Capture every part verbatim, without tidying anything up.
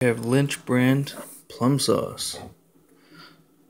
We have Lynch brand plum sauce,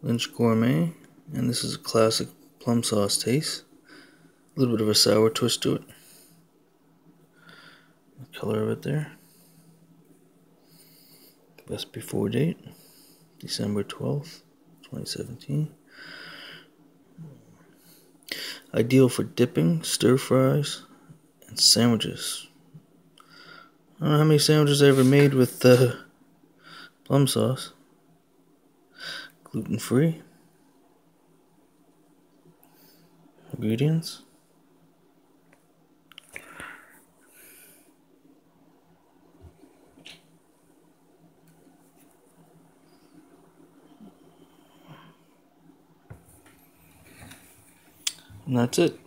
Lynch gourmet, and this is a classic plum sauce taste. A little bit of a sour twist to it. The color of it there. Best before date, December twelfth, twenty seventeen. Ideal for dipping, stir fries, and sandwiches. I don't know how many sandwiches I ever made with the. Uh, Plum sauce, gluten free, ingredients, and that's it.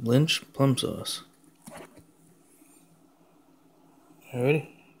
Lynch plum sauce. Alrighty.